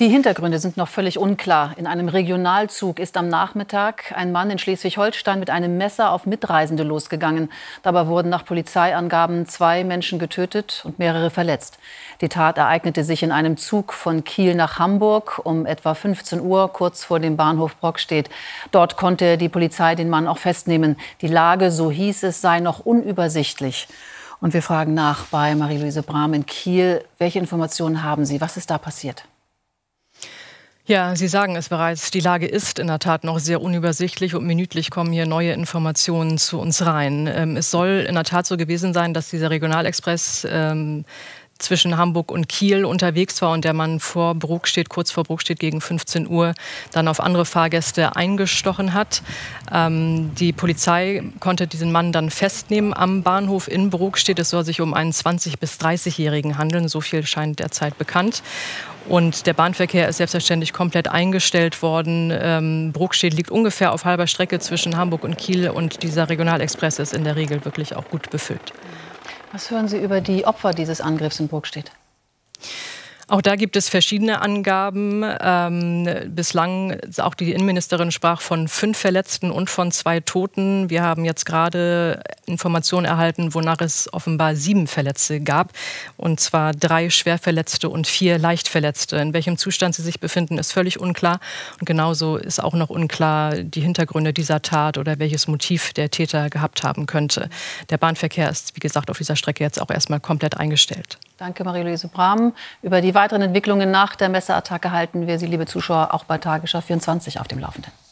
Die Hintergründe sind noch völlig unklar. In einem Regionalzug ist am Nachmittag ein Mann in Schleswig-Holstein mit einem Messer auf Mitreisende losgegangen. Dabei wurden nach Polizeiangaben 2 Menschen getötet und mehrere verletzt. Die Tat ereignete sich in einem Zug von Kiel nach Hamburg um etwa 15 Uhr, kurz vor dem Bahnhof Brokstedt. Dort konnte die Polizei den Mann auch festnehmen. Die Lage, so hieß es, sei noch unübersichtlich. Und wir fragen nach bei Marie-Louise Brahm in Kiel. Welche Informationen haben Sie? Was ist da passiert? Ja, Sie sagen es bereits, die Lage ist in der Tat noch sehr unübersichtlich und minütlich kommen hier neue Informationen zu uns rein. Es soll in der Tat so gewesen sein, dass dieser Regionalexpress zwischen Hamburg und Kiel unterwegs war und der Mann vor Brokstedt, kurz vor Brokstedt gegen 15 Uhr dann auf andere Fahrgäste eingestochen hat. Die Polizei konnte diesen Mann dann festnehmen am Bahnhof in Brokstedt. Es soll sich um einen 20- bis 30-Jährigen handeln, so viel scheint derzeit bekannt. Und der Bahnverkehr ist selbstverständlich komplett eingestellt worden. Brokstedt liegt ungefähr auf halber Strecke zwischen Hamburg und Kiel und dieser Regionalexpress ist in der Regel wirklich auch gut befüllt. Was hören Sie über die Opfer dieses Angriffs in Brokstedt? Auch da gibt es verschiedene Angaben. Bislang, auch die Innenministerin sprach von 5 Verletzten und von 2 Toten. Wir haben jetzt gerade Informationen erhalten, wonach es offenbar 7 Verletzte gab. Und zwar 3 Schwerverletzte und 4 Leichtverletzte. In welchem Zustand sie sich befinden, ist völlig unklar. Und genauso ist auch noch unklar die Hintergründe dieser Tat oder welches Motiv der Täter gehabt haben könnte. Der Bahnverkehr ist, wie gesagt, auf dieser Strecke jetzt auch erstmal komplett eingestellt. Danke, Marie-Louise Brahm. Über die weiteren Entwicklungen nach der Messerattacke halten wir Sie, liebe Zuschauer, auch bei Tagesschau 24 auf dem Laufenden.